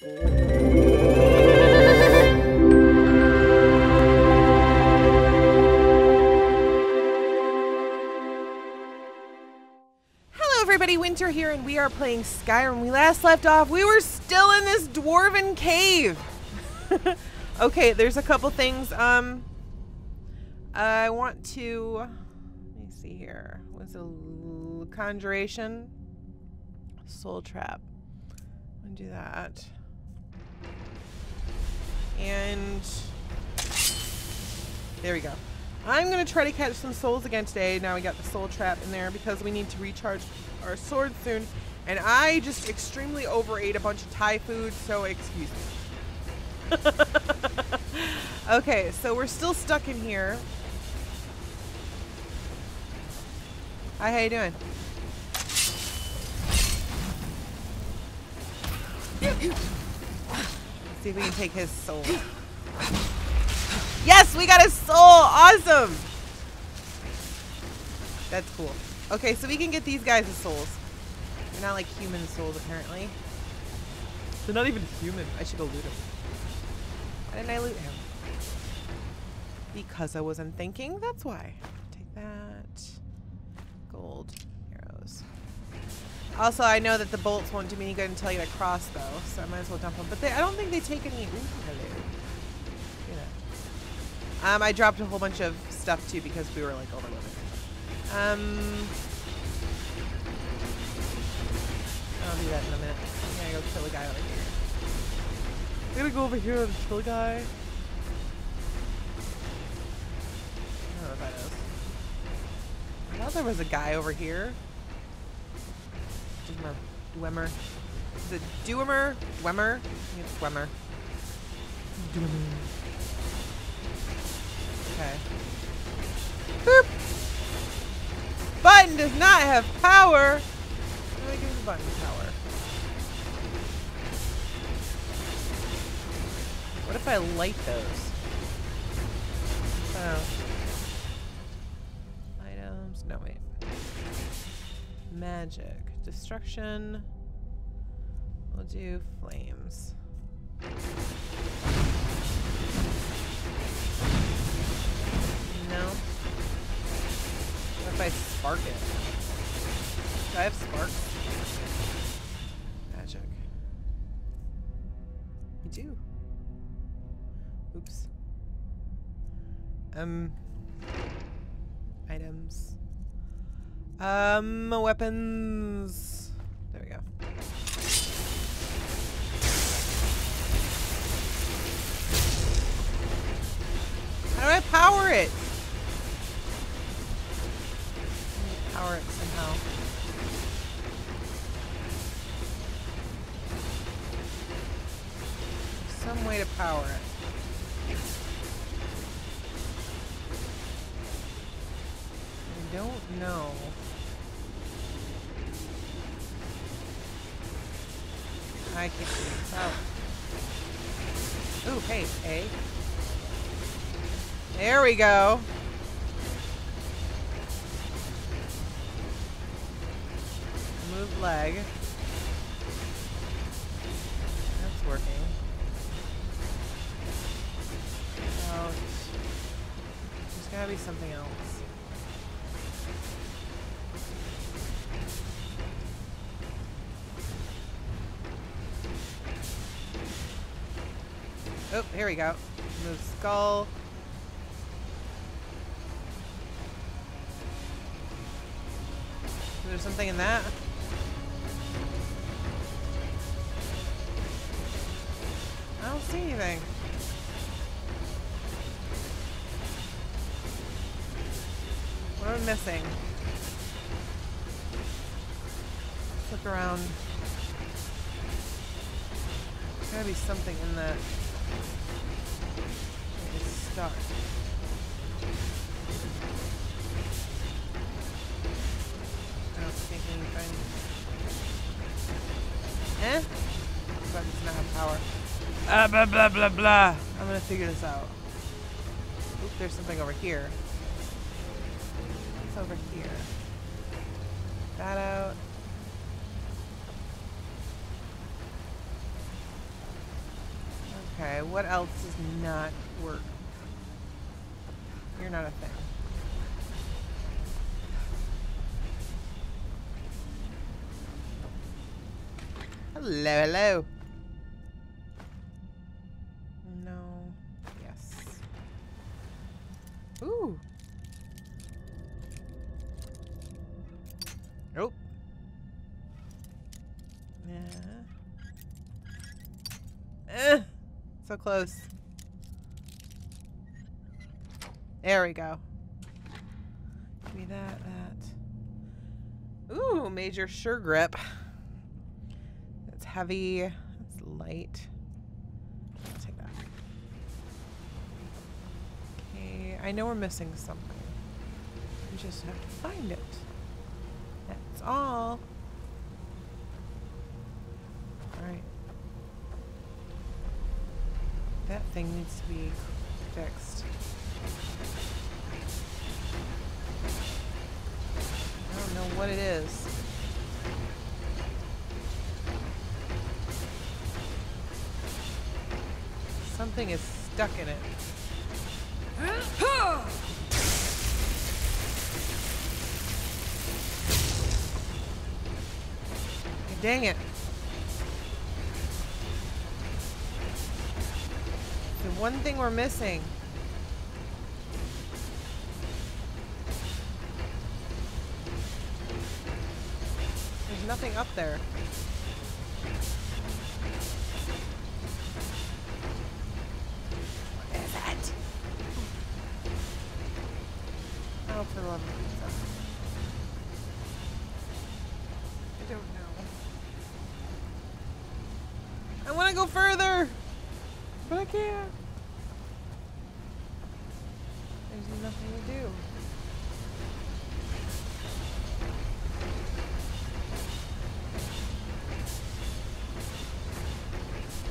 Hello everybody, Winter here, and we are playing Skyrim. We last left off, we were still in this dwarven cave. Okay, there's a couple things. I want to, let me see here. What's a conjuration? Soul trap. I'm gonna do that. And there we go. I'm gonna try to catch some souls again today. Now we got the soul trap in there because we need to recharge our sword soon. And I just extremely overate a bunch of Thai food, so excuse me. Okay, so we're still stuck in here. Hi, how you doing? Let's see if we can take his soul. Yes, we got his soul! Awesome! That's cool. Okay, so we can get these guys' souls. They're not like human souls, apparently. They're not even human. I should go loot him. Why didn't I loot him? Because I wasn't thinking, that's why. Take that. Gold arrows. Also, I know that the bolts won't do me any good until I get a crossbow, so I might as well dump them. But I don't think they take any. Ooh, hello. Yeah. I dropped a whole bunch of stuff too because we were like overloaded. I'll do that in a minute. I'm gonna go kill a guy over here. I'm gonna go over here and kill a guy. I thought there was a guy over here. Dwemer. Is it Dwemer? Dwemer? I think it's Dwemer. Okay. Boop! Button does not have power! How do I give the button power? What if I light those? Oh. No, wait. Magic. Destruction. We'll do flames. No. What if I spark it? Do I have spark? Magic. You do. Oops. Items. Weapons. There we go. How do I power it? I need to power it somehow. Some way to power it. I don't know. I can't figure this out. Ooh, hey, hey. There we go. Move leg. That's working. Out. There's gotta be something else. Oh, here we go. Move skull. Is there something in that? I don't see anything. What am I missing? Let's look around. There's gotta be something in that. It's stuck. I don't think anything. Eh? But it's not have power. Ah, blah, blah, blah, blah. I'm gonna figure this out. Oop, there's something over here. What's over here? That out. Okay, what else does not work? You're not a thing. Hello, hello. No. Yes. Ooh. Nope. Yeah. So close. There we go. Give me that, that. Ooh, major sure grip. That's heavy. That's light. I'll take that. Okay, I know we're missing something. We just have to find it. That's all. Alright. That thing needs to be fixed. I don't know what it is. Something is stuck in it. Dang it. The one thing we're missing. There's nothing up there. What is that? Oh, for the love of pizza. I don't know. I want to go further, but I can't. There's nothing to do.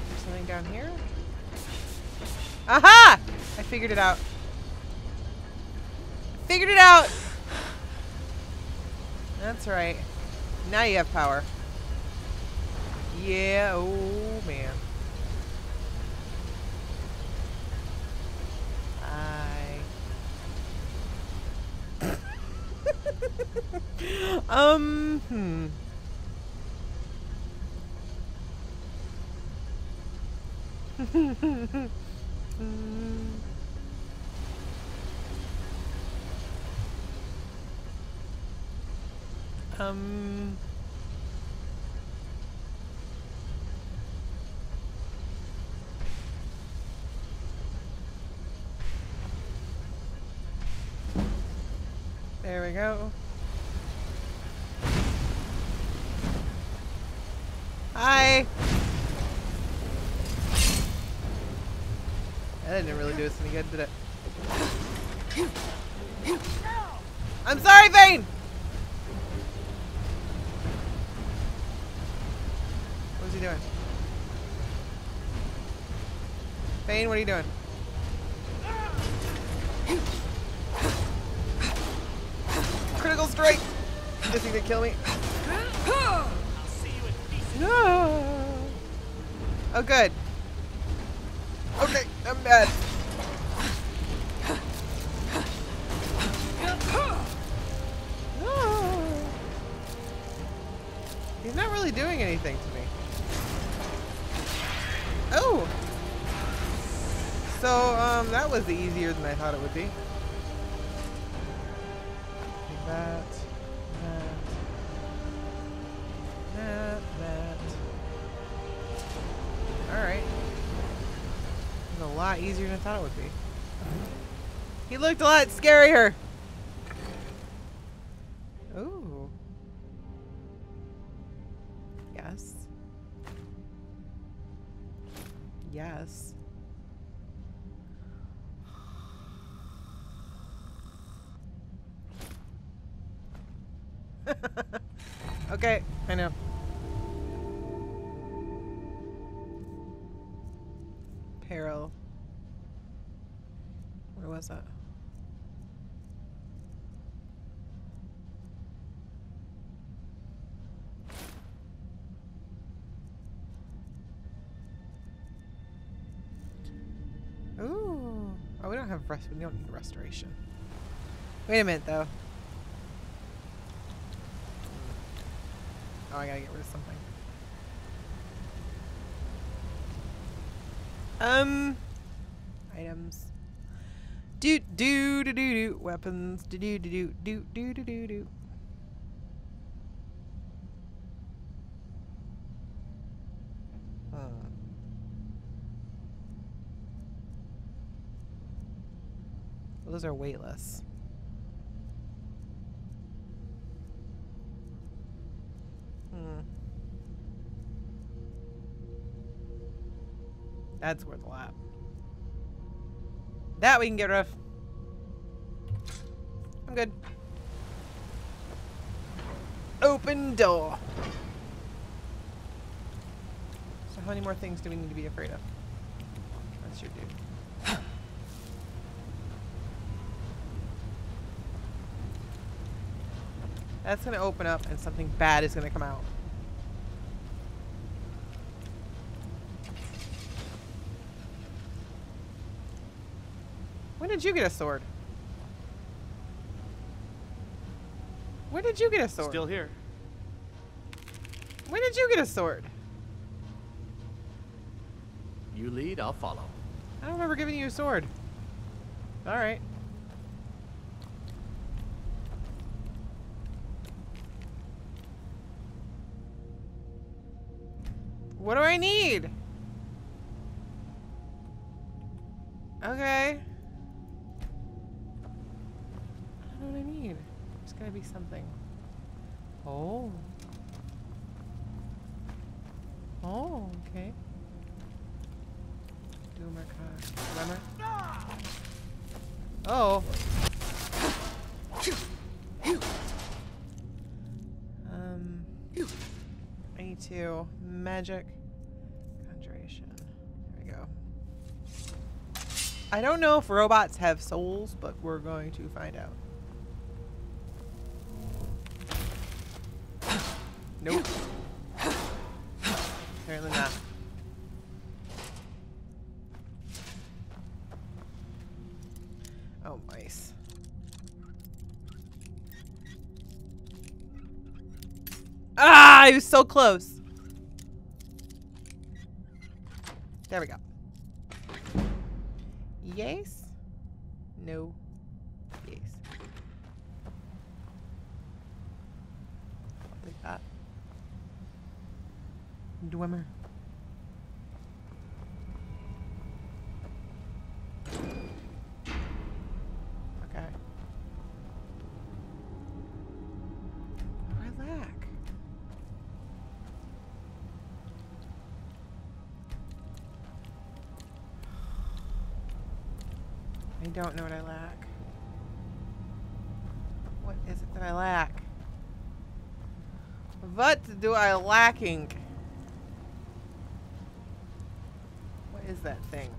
There's something down here. Aha! I figured it out. Figured it out. That's right. Now you have power. Yeah, oh man. I There we go. Hi! That didn't really do us any good, did it? I'm sorry, Vayne! What was he doing? Vayne, what are you doing? Critical strike! Is he gonna kill me? I'll see you in pieces. No! Oh, good. Okay, I'm bad. No! He's not really doing anything to me. Oh! So, that was easier than I thought it would be. That. Alright. It was a lot easier than I thought it would be. He looked a lot scarier! Ooh. Yes. Yes. Okay, I know. Peril. Where was that? Oh, we don't have rest. We don't need restoration. Wait a minute, though. Oh, I gotta get rid of something. Items. Do do do do do. Weapons. Do do do do do do do do do. Well, those are weightless. That's worth a lot. That we can get rid of. I'm good. Open door. So how many more things do we need to be afraid of? That's your dude. That's gonna open up and something bad is gonna come out. When did you get a sword? When did you get a sword? Still here. When did you get a sword? You lead, I'll follow. I don't remember giving you a sword. All right. What do I need? Okay. Gotta be something. Oh. Oh, okay. Dwemer car. Dwemer. Oh. I need to magic conjuration. There we go. I don't know if robots have souls, but we're going to find out. Nope. Apparently not. Oh, mice. Ah, I was so close. There we go. Yes? No. Yes. Like that. Dwemer. Okay. What do I lack? I don't know what I lack. What is it that I lack? What do I lacking? Is that thing?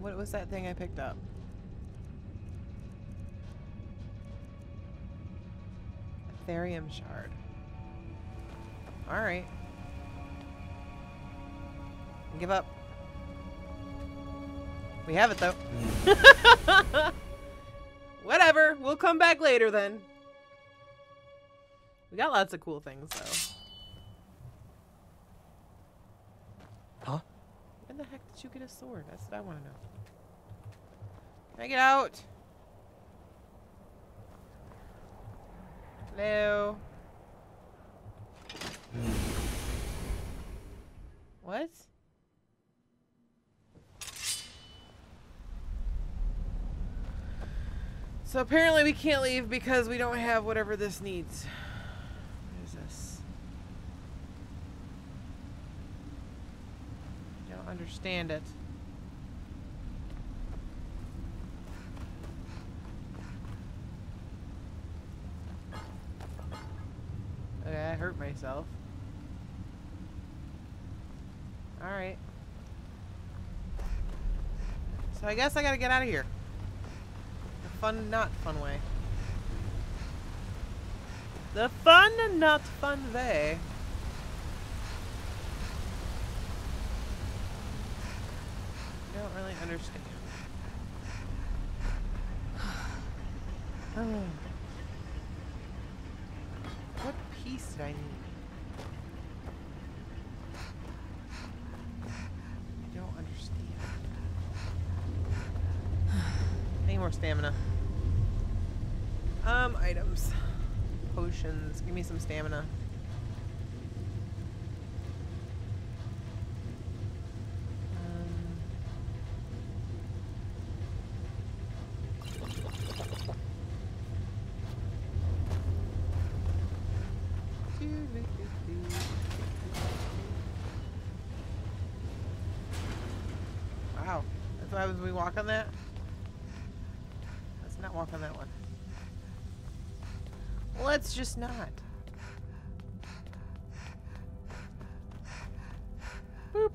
What was that thing I picked up? Aetherium shard. All right. Give up. We have it though. Whatever. We'll come back later then. We got lots of cool things, though. Huh? When the heck did you get a sword? That's what I want to know. Can I get out? Hello? What? So apparently we can't leave because we don't have whatever this needs. Understand it. Okay, I hurt myself. All right. So I guess I gotta get out of here. The fun, not fun way. The fun and not fun way. I don't really understand. What piece did I need? I don't understand. I need more stamina. Items. Potions. Give me some stamina. Wow. That's why we walk on that? Let's not walk on that one. Let's just not. Boop.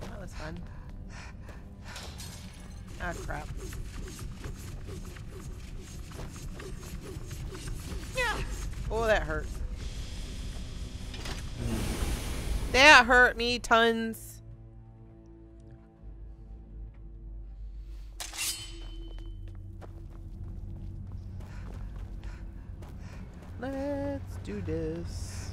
That was fun. Ah, crap. Yeah. Oh, that hurt. That hurt me tons. Let's do this.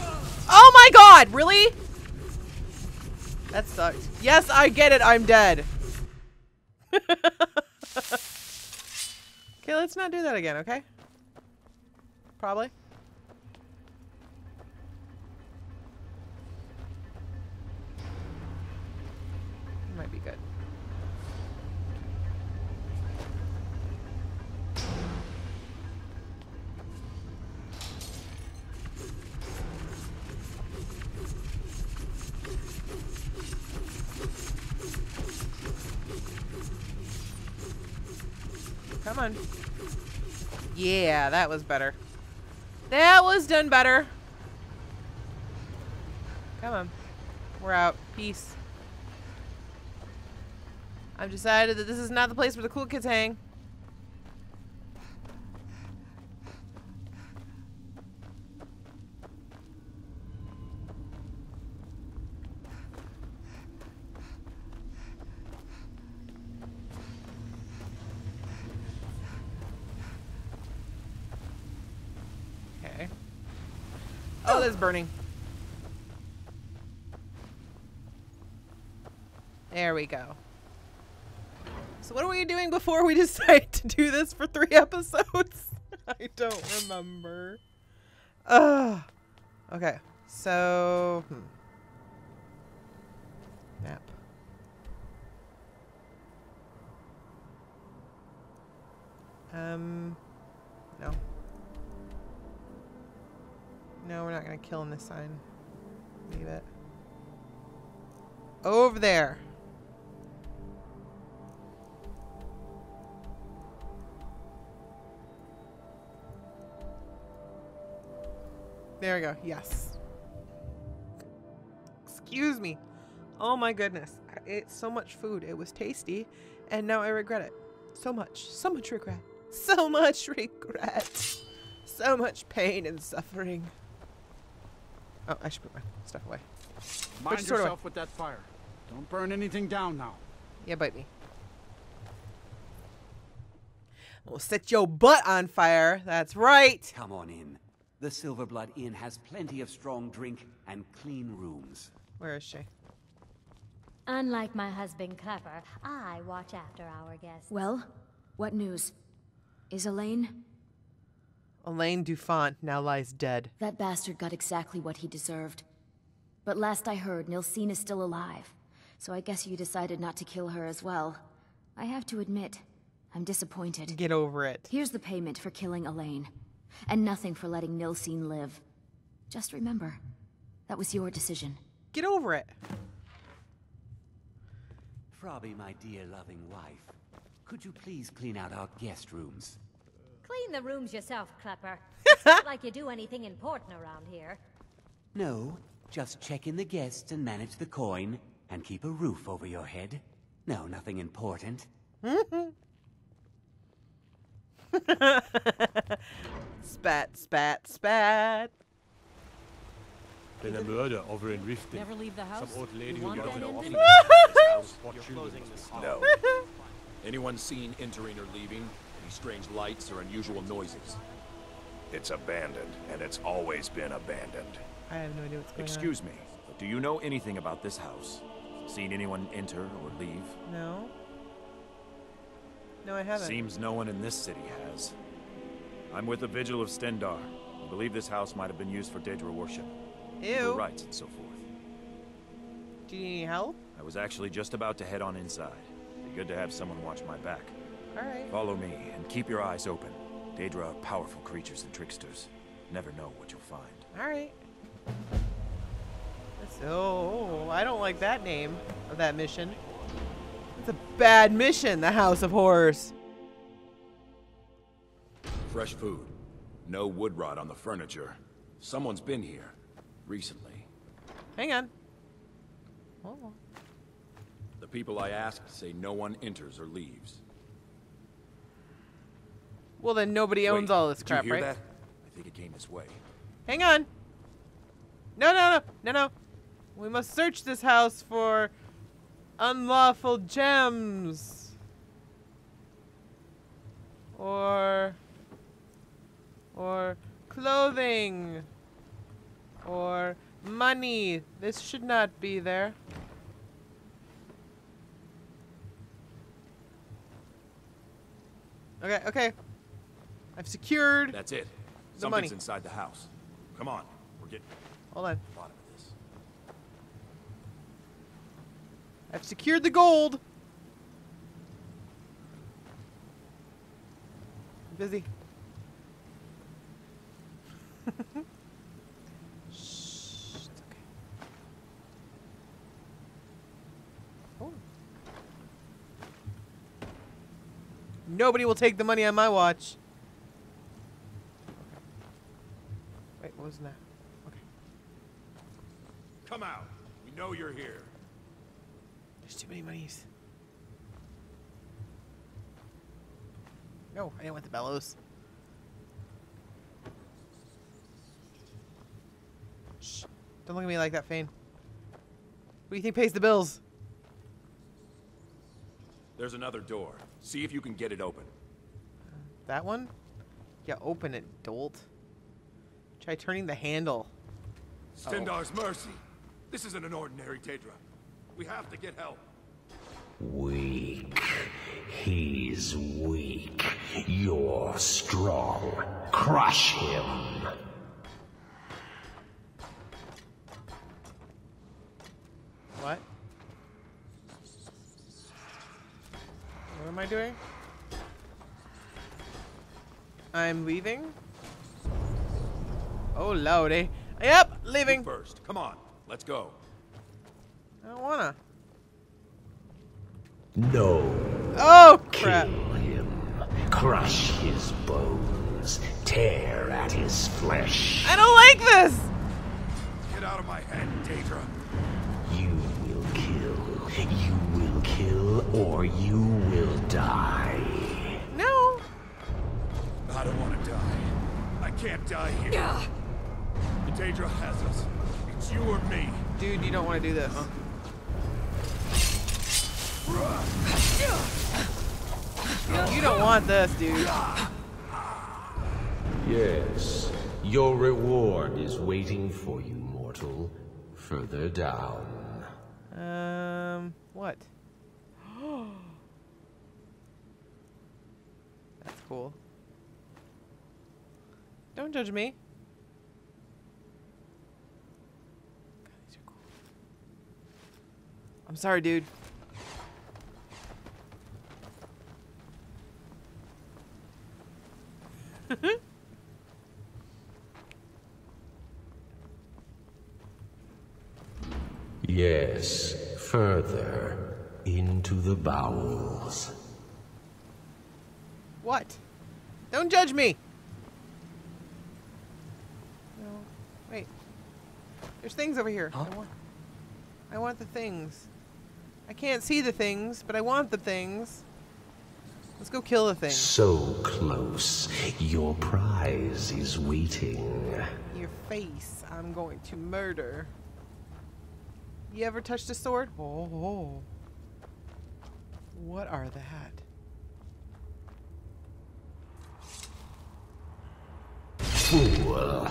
Oh my god, really? That sucked. Yes, I get it, I'm dead. Okay, let's not do that again, okay? Probably. Might be good. Come on. Yeah, that was better. That was done better. Come on. We're out. Peace. I've decided that this is not the place where the cool kids hang. Oh, that's burning. There we go. So what are we doing before we decide to do this for 3 episodes? I don't remember. Okay, so... Map. No. No, we're not gonna kill in this sign. Leave it. Over there. There we go. Yes. Excuse me. Oh my goodness. I ate so much food. It was tasty. And now I regret it. So much. So much regret. So much regret. So much pain and suffering. Oh, I should put my stuff away. Mind yourself with that fire. Don't burn anything down now. Yeah, bite me. We'll set your butt on fire. That's right. Come on in. The Silverblood Inn has plenty of strong drink and clean rooms. Where is she? Unlike my husband, Clapper, I watch after our guests. Well, what news? Is Elaine... Elaine Dufant now lies dead. That bastard got exactly what he deserved. But last I heard, Nilsine is still alive. So I guess you decided not to kill her as well. I have to admit, I'm disappointed. Get over it. Here's the payment for killing Elaine. And nothing for letting Nilsine live. Just remember, that was your decision. Get over it. Frobby, my dear loving wife, could you please clean out our guest rooms? Clean the rooms yourself, Klepper. It's not like you do anything important around here. No, just check in the guests and manage the coin, and keep a roof over your head. No, nothing important. Spat, spat, spat. Been a murder over in Riften. Never leave the house. Some old lady who got in an office. No. Anyone seen entering or leaving? Any strange lights or unusual noises? It's abandoned, and it's always been abandoned. I have no idea what's going on. Excuse me, but do you know anything about this house? Seen anyone enter or leave? No. No, I haven't. Seems no one in this city has. I'm with the Vigil of Stendarr. I believe this house might have been used for Daedra worship. Ew. Rights and so forth. Do you need any help? I was actually just about to head on inside. It'd be good to have someone watch my back. All right. Follow me and keep your eyes open. Daedra are powerful creatures and tricksters. Never know what you'll find. All right. Oh, I don't like that name of that mission. It's a bad mission, the House of Horrors. Fresh food. No wood rot on the furniture. Someone's been here recently. Hang on. Oh. The people I asked say no one enters or leaves. Well, then nobody owns all this crap, right? Did you hear that? I think it came this way. Hang on. No, no, no, no, no. We must search this house for unlawful gems. Or clothing. Or money. This should not be there. Okay, okay. I've secured. That's it. Something's inside the house. Come on. We're getting. Hold on. I've secured the gold. I'm busy. Shh, it's okay. Oh. Nobody will take the money on my watch. Wait, what was that? Come out. We know you're here. There's too many monies. No, I didn't want the bellows. Shh. Don't look at me like that, Fane. What do you think pays the bills? There's another door. See if you can get it open. That one? Yeah, open it, dolt. Try turning the handle. Stendar's mercy. This isn't an ordinary Daedra. We have to get help. Weak. He's weak. You're strong. Crush him. What? What am I doing? I'm leaving? Oh, lordy. Yep, leaving. You first. Come on. Let's go. I don't wanna. No. Oh, crap. Kill him. Crush his bones. Tear at his flesh. I don't like this. Get out of my head, Daedra. You will kill. You will kill or you will die. No. I don't want to die. I can't die here. Yeah. The Daedra has us. It's you or me. Dude, you don't want to do this. Huh? You don't want this, dude. Yes. Your reward is waiting for you, mortal. Further down. What? That's cool. Don't judge me. I'm sorry, dude. Yes, further into the bowels. What? Don't judge me! No. Wait. There's things over here. Huh? I want the things. I can't see the things, but I want the things. Let's go kill the thing. So close. Your prize is waiting. Your face I'm going to murder. You ever touched a sword? Oh. What are that? Fool!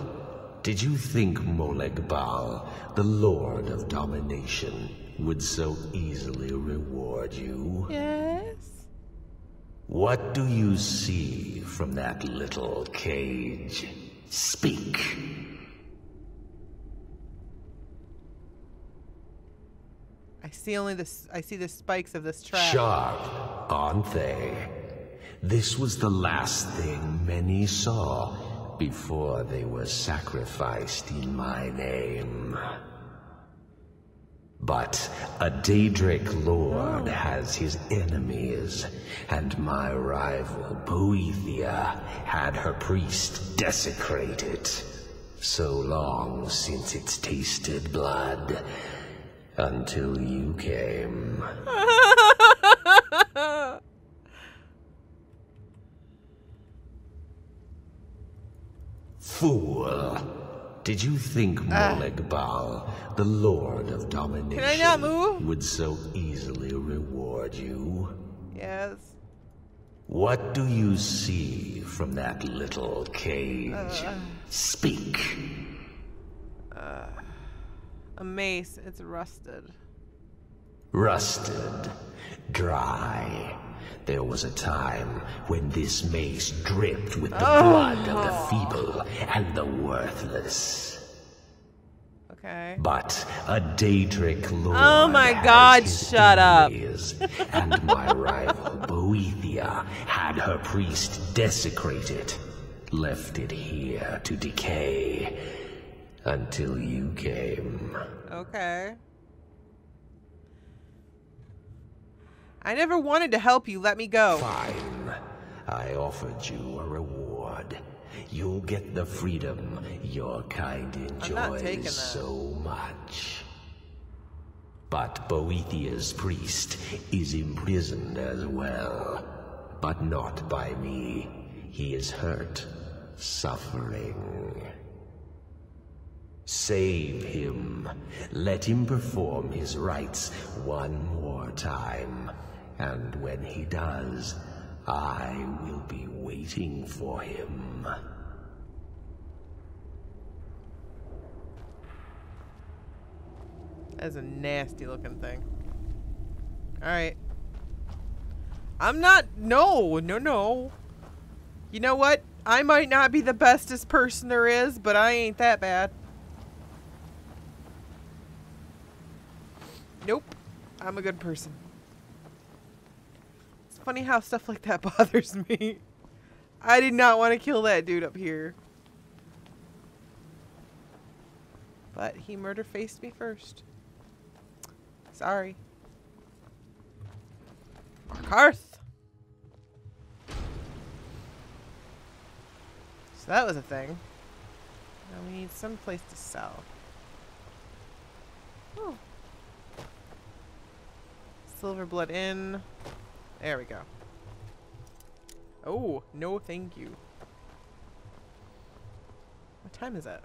Did you think Molag Bal, the Lord of Domination, would so easily reward you? Yes? What do you see from that little cage? Speak! I see the spikes of this trap. Sharp, aren't they? This was the last thing many saw before they were sacrificed in my name. But a Daedric lord has his enemies, and my rival Boethia had her priest desecrated, so long since it's tasted blood, until you came. Fool! Did you think Molag Bal, the Lord of Domination, would so easily reward you? Yes. What do you see from that little cage? Speak! A mace. It's rusted. Rusted. Dry. There was a time when this mace dripped with the blood of the feeble and the worthless. Okay. But a Daedric lord and my rival Boethia had her priest desecrated, left it here to decay until you came. Okay. I never wanted to help you. Let me go. Fine. I offered you a reward. You'll get the freedom your kind enjoys so much. But Boethia's priest is imprisoned as well. But not by me. He is hurt, suffering. Save him. Let him perform his rites one more time. And when he does, I will be waiting for him. That's a nasty looking thing. Alright. I'm not... No, no, no. You know what? I might not be the bestest person there is, but I ain't that bad. Nope. I'm a good person. Funny how stuff like that bothers me. I did not want to kill that dude up here. But he murder-faced me first. Sorry. Markarth! So that was a thing. Now we need some place to sell. Oh. Silverblood Inn. There we go. Oh, no thank you. What time is that?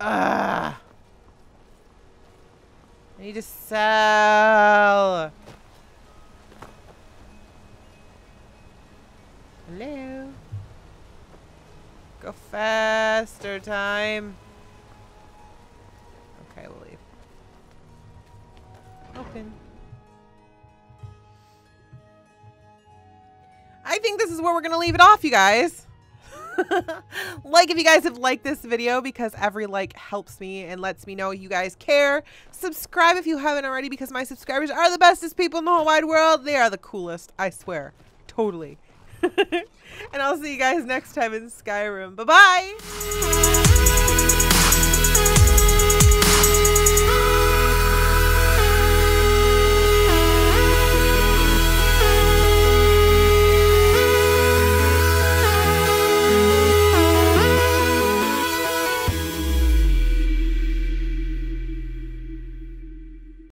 Ah! I need to sell. Hello? Go faster, time. Okay, we'll leave. Open. I think this is where we're going to leave it off, you guys. Like if you guys have liked this video, because every like helps me and lets me know you guys care. Subscribe if you haven't already, because my subscribers are the bestest people in the whole wide world. They are the coolest, I swear. Totally. And I'll see you guys next time in Skyrim. Bye-bye.